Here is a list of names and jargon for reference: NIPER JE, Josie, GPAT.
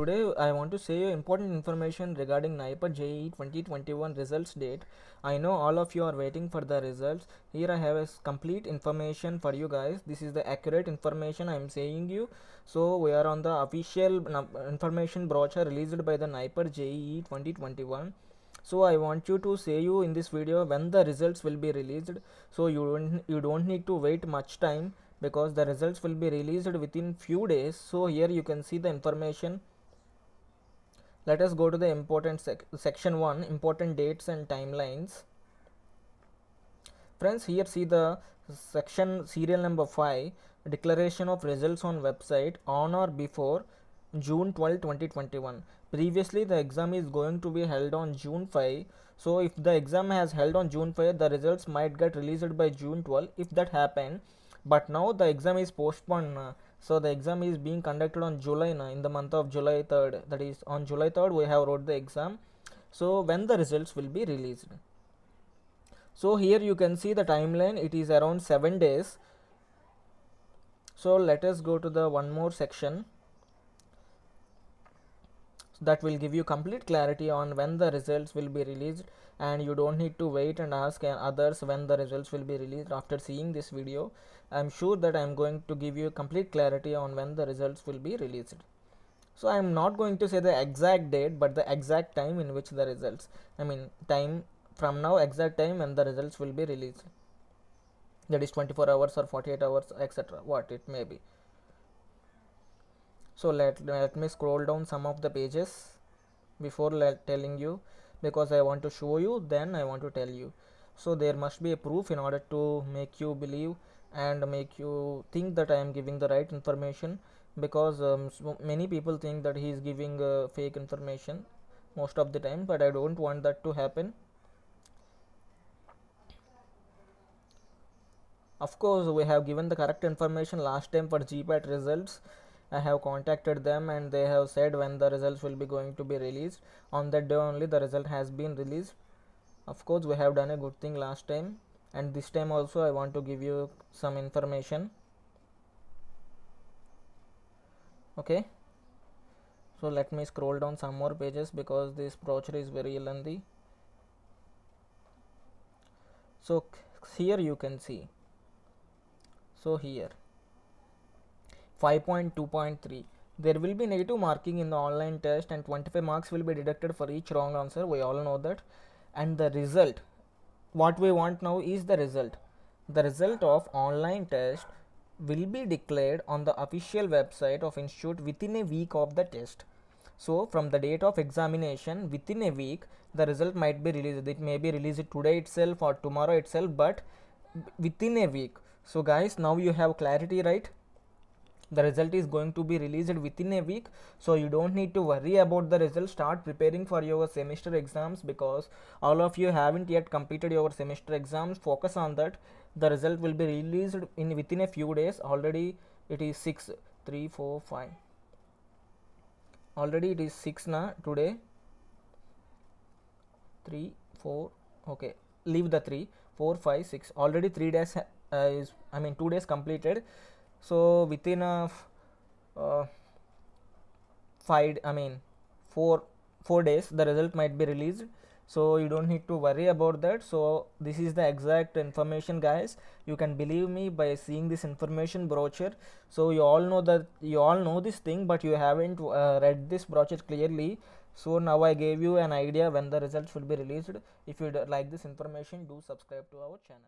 Today I want to say you important information regarding NIPER JE 2021 results date. I know all of you are waiting for the results. Here I have a complete information for you guys. This is the accurate information I am saying you. So we are on the official information brochure released by the NIPER JE 2021. So I want you to say you in this video when the results will be released. So you don't need to wait much time, because the results will be released within few days. So here you can see the information. Let us go to the important section 1, important dates and timelines. Friends, here see the section serial number 5, declaration of results on website on or before June 12, 2021. Previously the exam is going to be held on June 5. So if the exam has held on June 5, the results might get released by June 12 if that happened. But now the exam is postponed, so the exam is being conducted on July, in the month of July 3rd, that is on July 3rd we have wrote the exam. So when the results will be released. So here you can see the timeline, it is around 7 days. So let us go to the one more section that will give you complete clarity on when the results will be released, and you don't need to wait and ask others when the results will be released. After seeing this video, I am sure that I am going to give you complete clarity on when the results will be released. So I am not going to say the exact date, but the exact time in which the results, time from now, exact time when the results will be released, that is 24 hours or 48 hours etc, what it may be. So let me scroll down some of the pages before telling you, because I want to show you, then I want to tell you. So there must be a proof in order to make you believe and make you think that I am giving the right information, because so many people think that he is giving fake information most of the time, but I don't want that to happen. Of course we have given the correct information last time for GPAT results. I have contacted them and they have said when the results will be going to be released. On that day only the result has been released. Of course we have done a good thing last time, and this time also I want to give you some information. Okay, so let me scroll down some more pages, because this brochure is very lengthy. So here you can see, so here 5.2.3, there will be negative marking in the online test and 25 marks will be deducted for each wrong answer. We all know that. And the result, what we want now is the result. The result of online test will be declared on the official website of institute within a week of the test. So from the date of examination, within a week the result might be released. It may be released today itself or tomorrow itself, but within a week. So guys, now you have clarity, right? The result is going to be released within a week, so you don't need to worry about the result. Start preparing for your semester exams, because all of you haven't yet completed your semester exams. Focus on that. The result will be released within a few days. Already it is 6, 3, 4, 5. Already it is 6 now today. 3, 4. Okay, leave the 3, 4, 5, 6. Already 3 days 2 days completed. So within 4 days the result might be released, so you don't need to worry about that. So this is the exact information, guys. You can believe me by seeing this information brochure. So you all know this thing, but you haven't read this brochure clearly. So now I gave you an idea when the results should be released. If you like this information, do subscribe to our channel.